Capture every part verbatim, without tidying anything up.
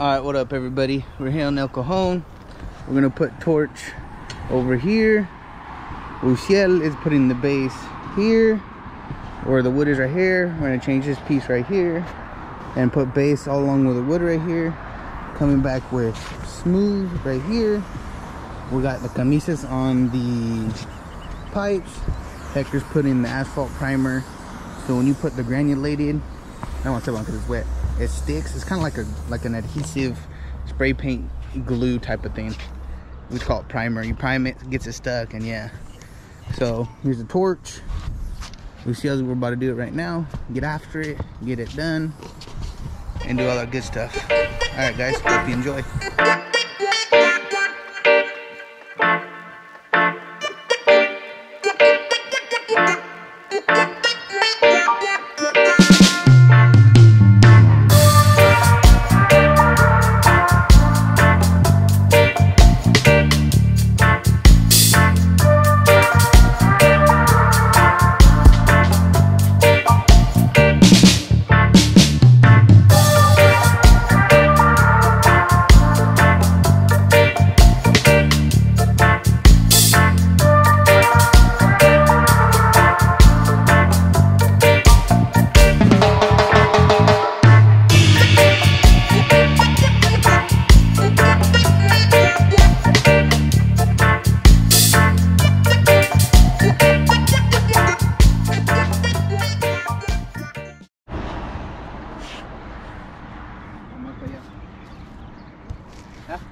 All right, what up everybody, we're here on El Cajon. We're gonna put torch over here. Usiel is putting the base here where the wood is right here. We're gonna change this piece right here and put base all along with the wood right here, coming back with smooth right here. We got the camisas on the pipes. Hector's putting the asphalt primer, so when you put the granulated, I don't want to tell them because it's wet, it sticks. It's kind of like a like an adhesive spray paint glue type of thing. We call it primer. You prime it, gets it stuck, and yeah. So here's the torch. We see how we're about to do it right now. Get after it, get it done, and do all that good stuff. All right guys, hope you enjoy.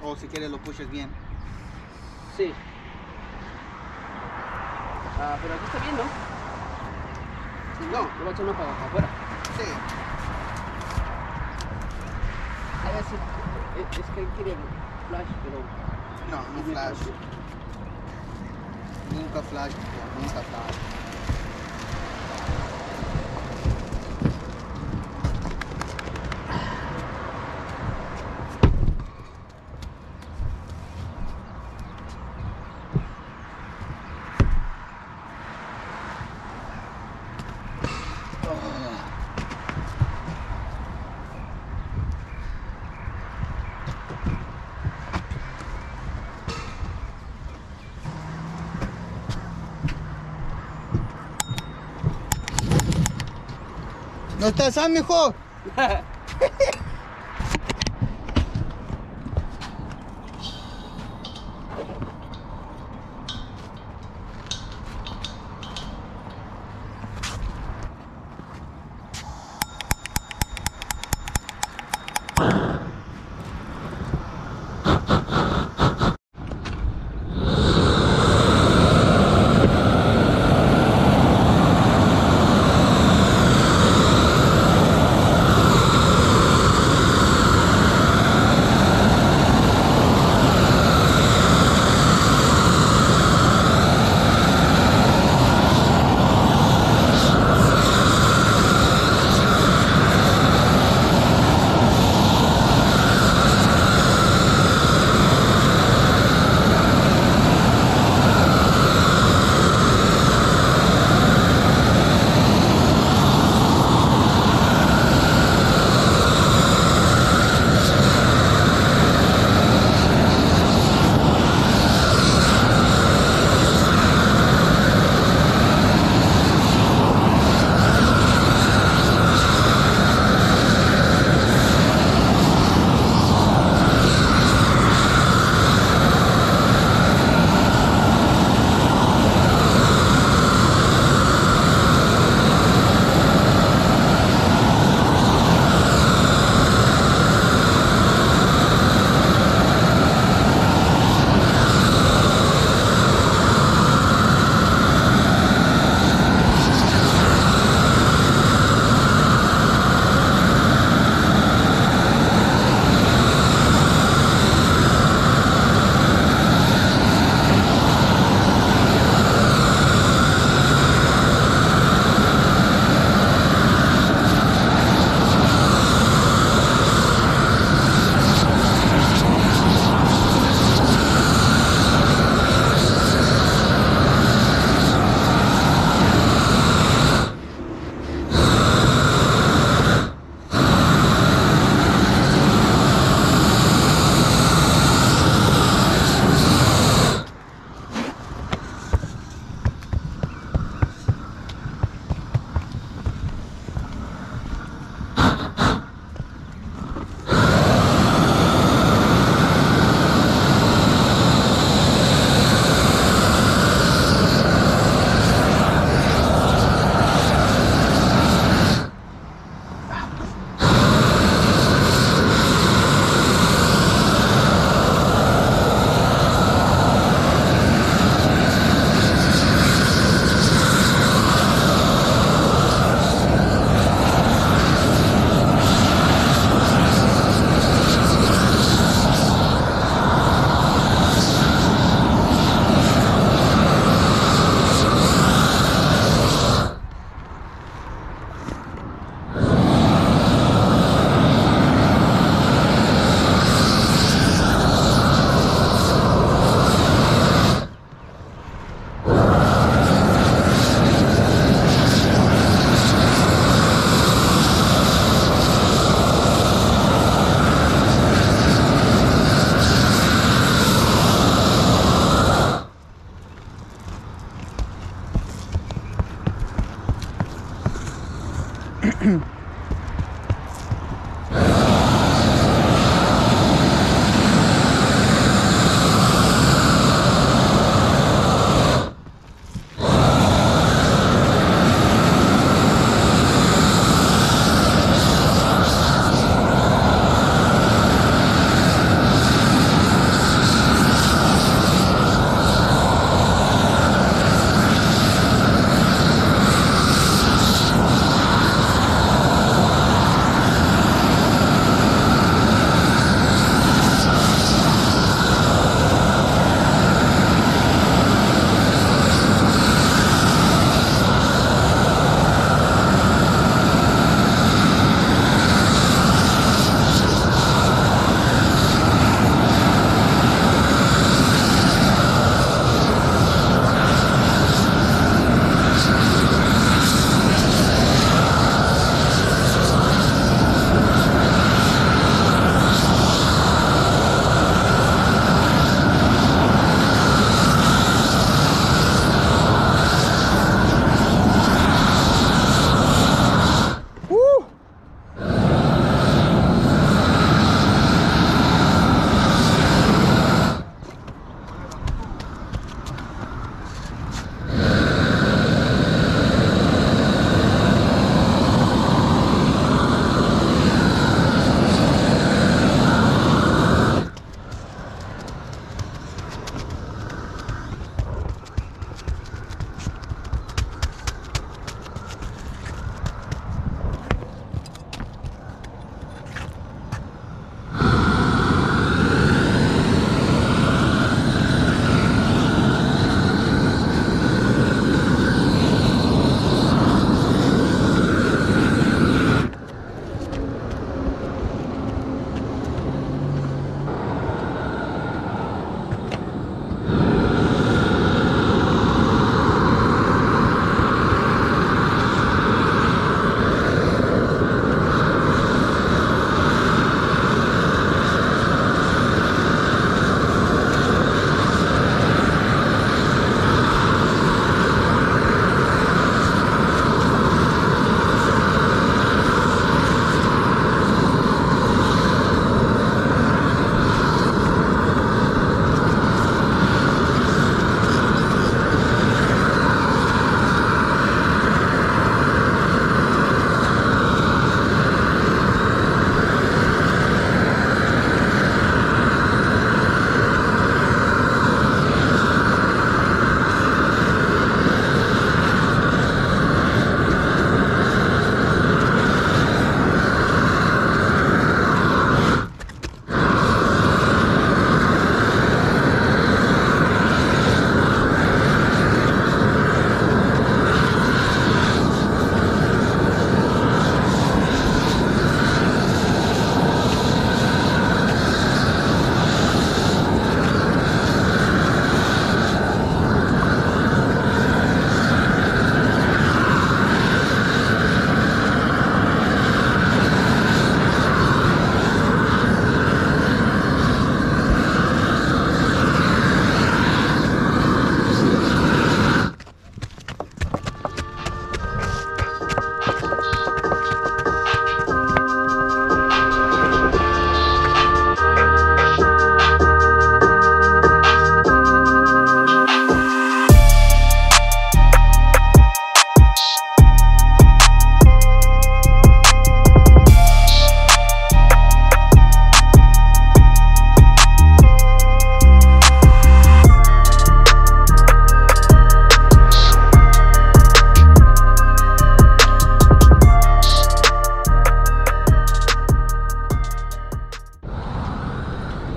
O si quieres lo puches bien. Sí. Ah, pero aquí está bien, ¿no? Sí, no, lo voy a echar uno para afuera. Sí. A ver si... Es que quiere flash, pero... No, no flash. Nunca flash, nunca flash. ¿No estás a mejor?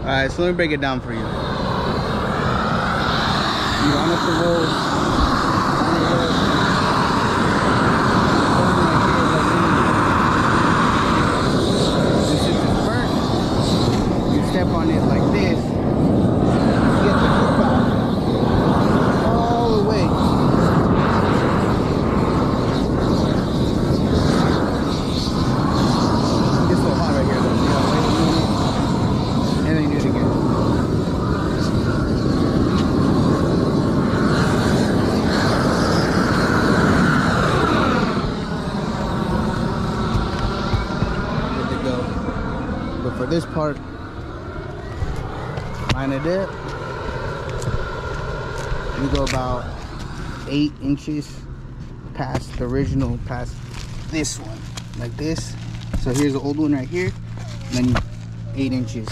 Alright, so let me break it down for you. You on up the road, on the road. This shit is burnt. You step on it like this, you get the poop out all the way. It's so hot right here though. And then you do it again. for this part. Line it up. We go about eight inches past the original, past this one, like this. So here's the old one right here, and then eight inches.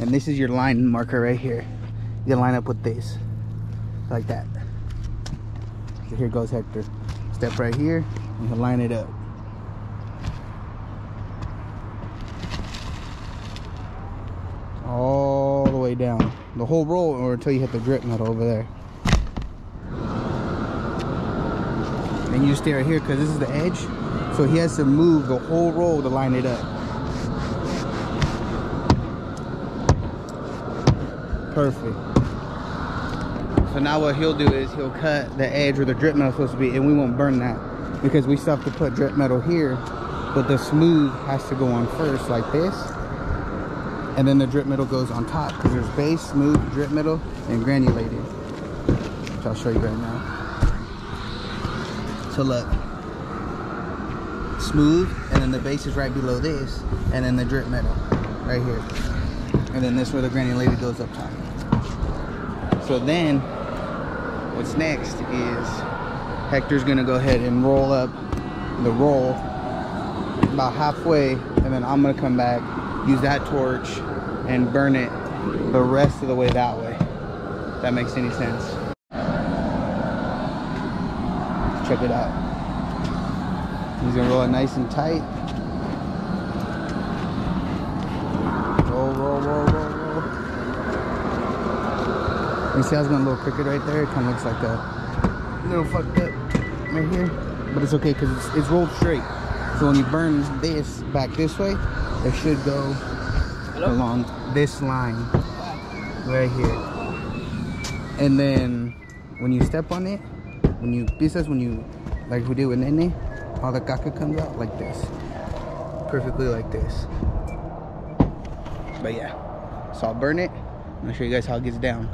And this is your line marker right here. You can line up with this, like that. So here goes Hector. Step right here, you can line it up. All the way down. The whole roll, or until you hit the grip metal over there. And you stay right here, because this is the edge. So he has to move the whole roll to line it up. Perfect. So now what he'll do is he'll cut the edge where the drip metal is supposed to be, and we won't burn that because we still have to put drip metal here, but the smooth has to go on first like this, and then the drip metal goes on top because there's base, smooth, drip metal, and granulated, which I'll show you right now. So look, smooth, and then the base is right below this, and then the drip metal right here, and then this where the granulated goes up top. So then, what's next is Hector's gonna go ahead and roll up the roll about halfway, and then I'm gonna come back, use that torch, and burn it the rest of the way that way. If that makes any sense. Check it out. He's gonna roll it nice and tight. Roll, roll, roll, roll, roll. You see how it's going a little crooked right there? It kind of looks like a little fucked up right here. But it's okay because it's, it's rolled straight. So when you burn this back this way, it should go Hello? along this line right here. And then when you step on it, when you, this is when you, like we do with Nene, all the caca comes out like this. Perfectly like this. But yeah, so I'll burn it. I'll show you guys how it gets down.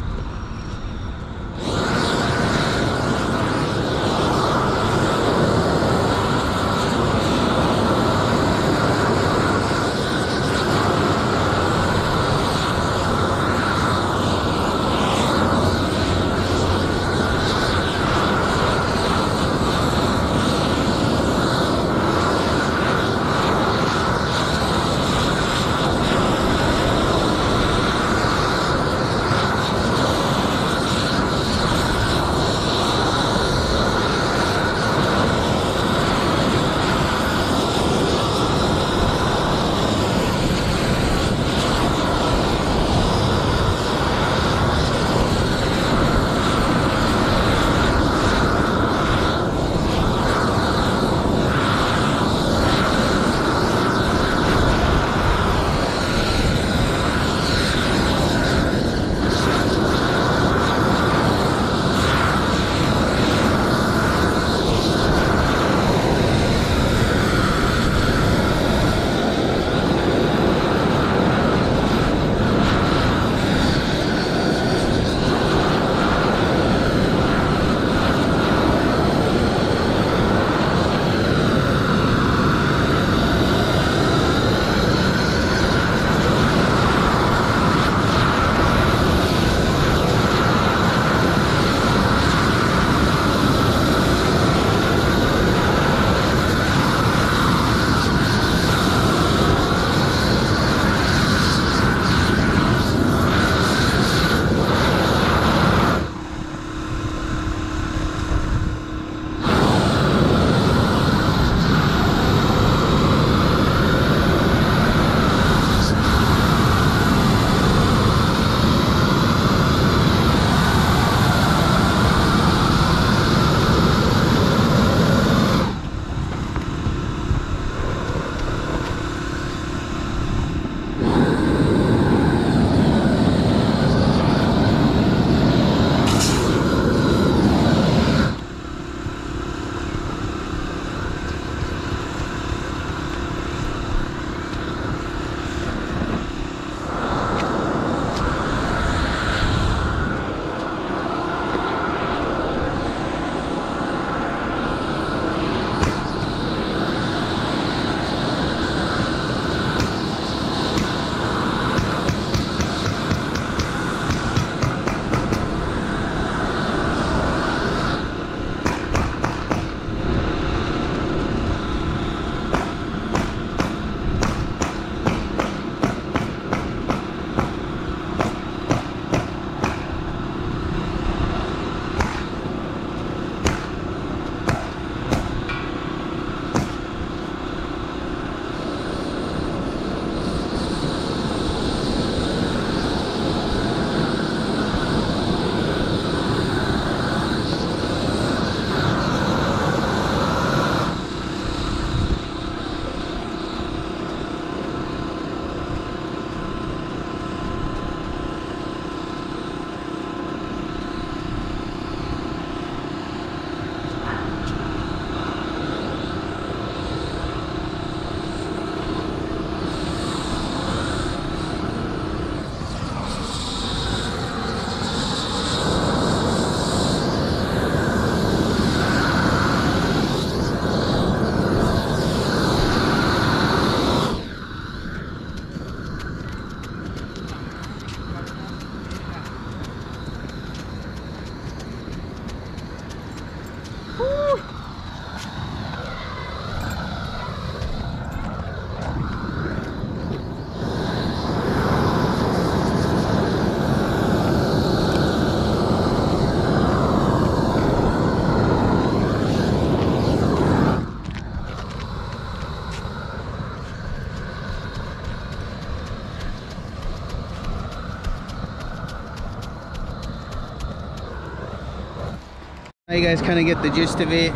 You guys kind of get the gist of it,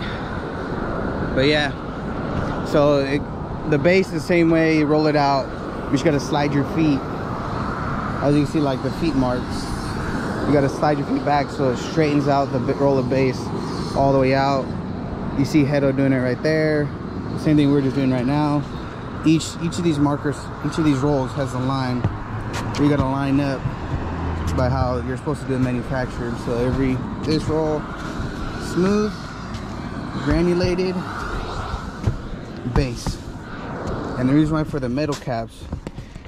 but yeah, so it, the base the same way you roll it out, you just gotta slide your feet, as you can see, like the feet marks, you gotta slide your feet back so it straightens out the roll of base all the way out. You see Hedo doing it right there, same thing we're just doing right now. Each each of these markers, each of these rolls has a line. You gotta line up by how you're supposed to do it manufactured. So every this roll, smooth, granulated base. And the reason why for the metal caps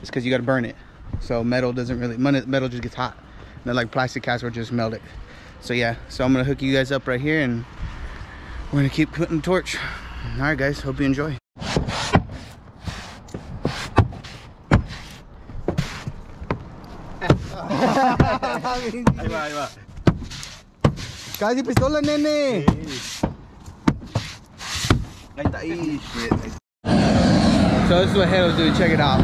is because you gotta burn it. So metal doesn't really, metal just gets hot. And then like plastic caps will just melt it. So yeah, so I'm gonna hook you guys up right here and we're gonna keep putting the torch. All right guys, hope you enjoy. Ahí va, ahí va. Casi pistola, nene. Sí. Ahí está, ahí. So this is what Hedo's doing. Check it out.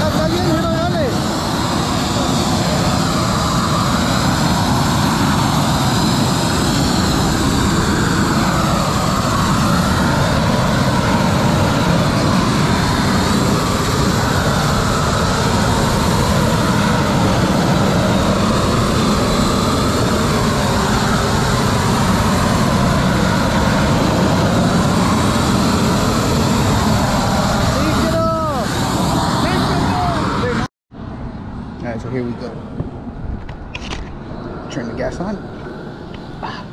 Está bien, Hedo, dale. Here we go. Turn the gas on. Ah.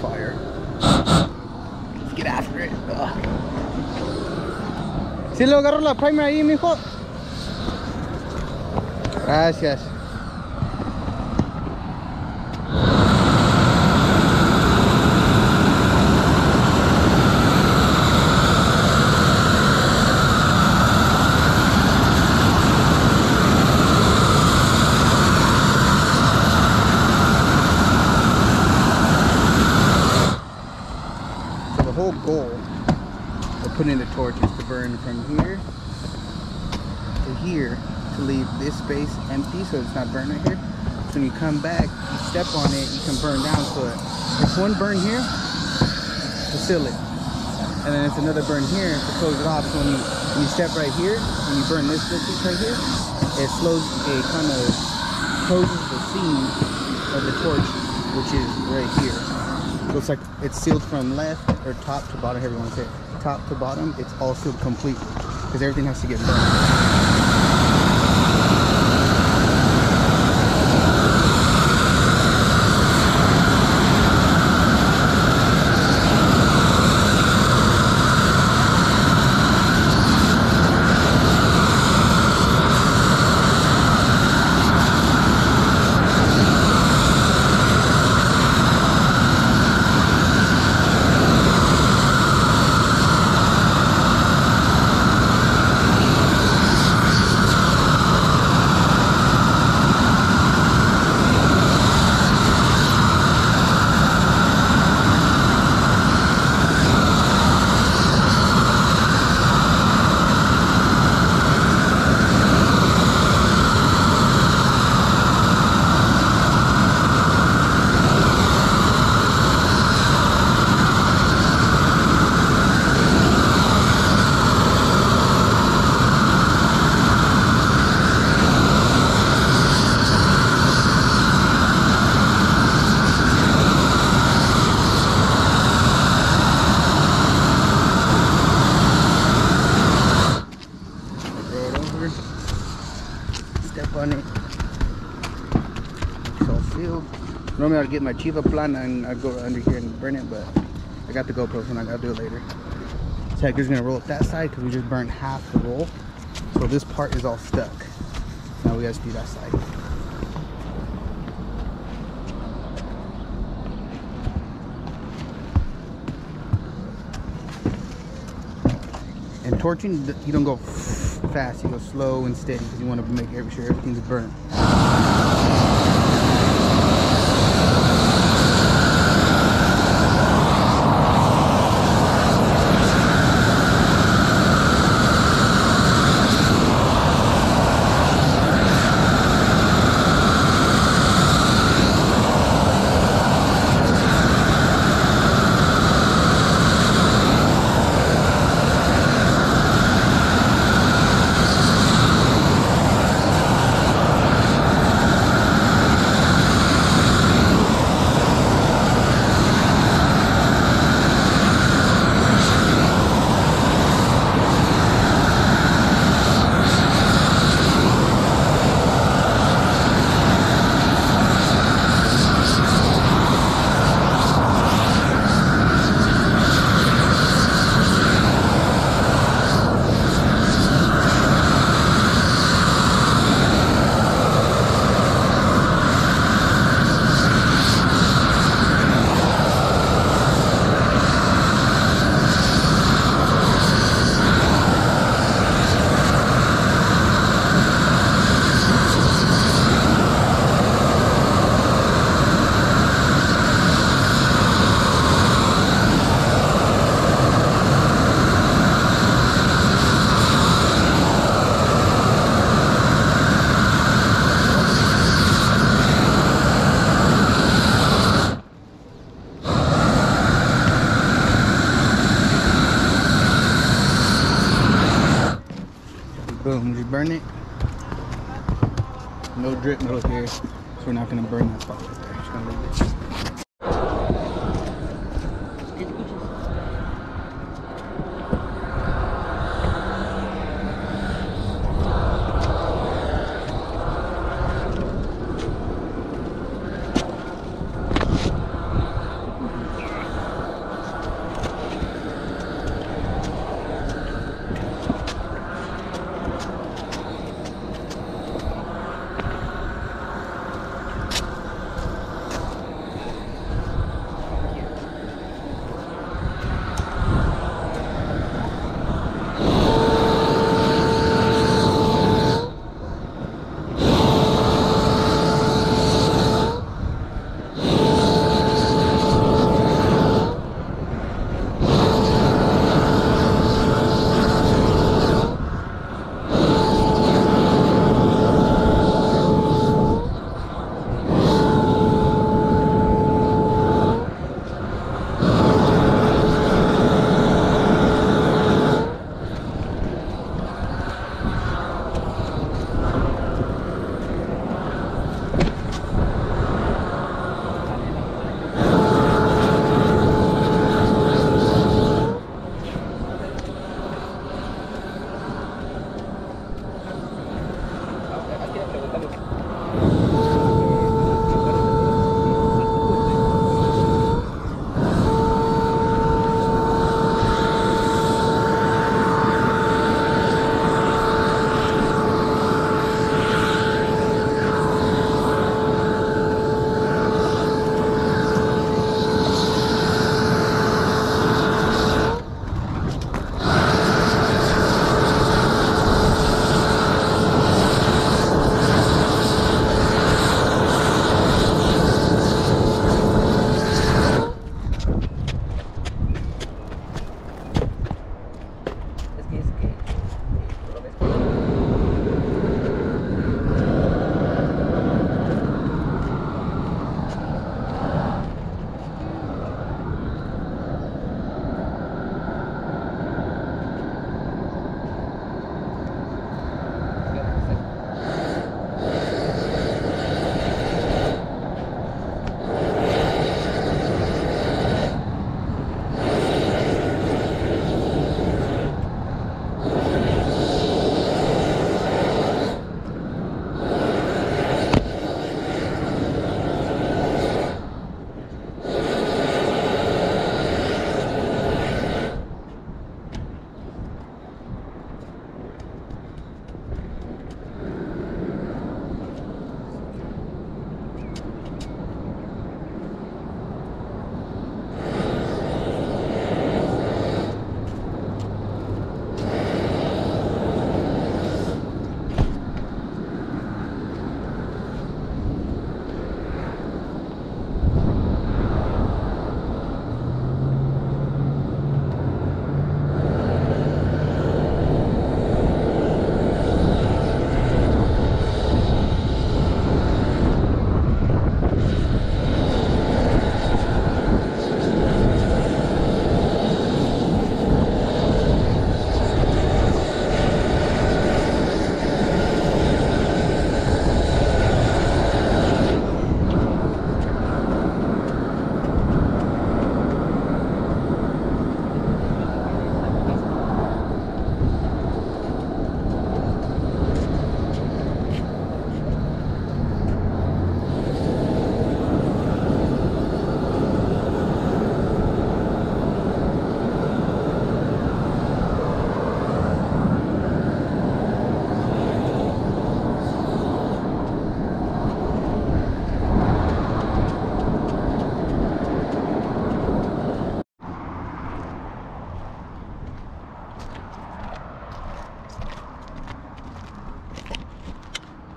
Fire. Let's get after it. Si le agarro la primer ahí, mijo. Gracias. Putting the torch is to burn from here to here to leave this space empty so it's not burned right here. So when you come back, you step on it, you can burn down to it. It's one burn here to seal it, and then it's another burn here to close it off. So when you, when you step right here, when you burn this little piece right here, it slows, it kind of closes the seam of the torch, which is right here. So it's like it's sealed from left or top to bottom, everyone's here. Top to bottom, it's all sealed completely because everything has to get burnt. Normally I'll get my Chiva plana and I'll go under here and burn it, but I got the GoPro, so I'll do it later. So Hector's gonna roll up that side because we just burned half the roll. So this part is all stuck. Now we gotta do that side. And torching, you don't go fast, you go slow and steady because you want to make sure everything's burnt. I'm just burn it. No drip, no here. So we're not gonna burn that spot right there. Just gonna leave it.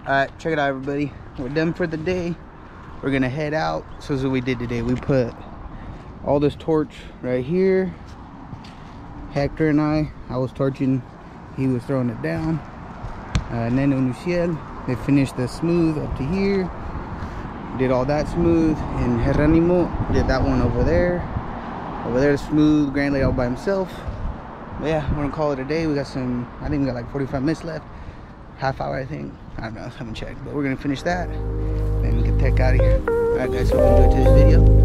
Alright, check it out everybody. We're done for the day. We're gonna head out. So this is what we did today. We put all this torch right here. Hector and I, I was torching, he was throwing it down. Uh, Nene and Usiel, they finished the smooth up to here. Did all that smooth. And Herranimo did that one over there. Over there smooth, Grand laid all by himself. But yeah, we're gonna call it a day. We got some, I think we got like forty-five minutes left. half hour, I think. I don't know, I haven't checked, but we're gonna finish that and get the heck out of here. All right guys, hope you enjoyed today's video.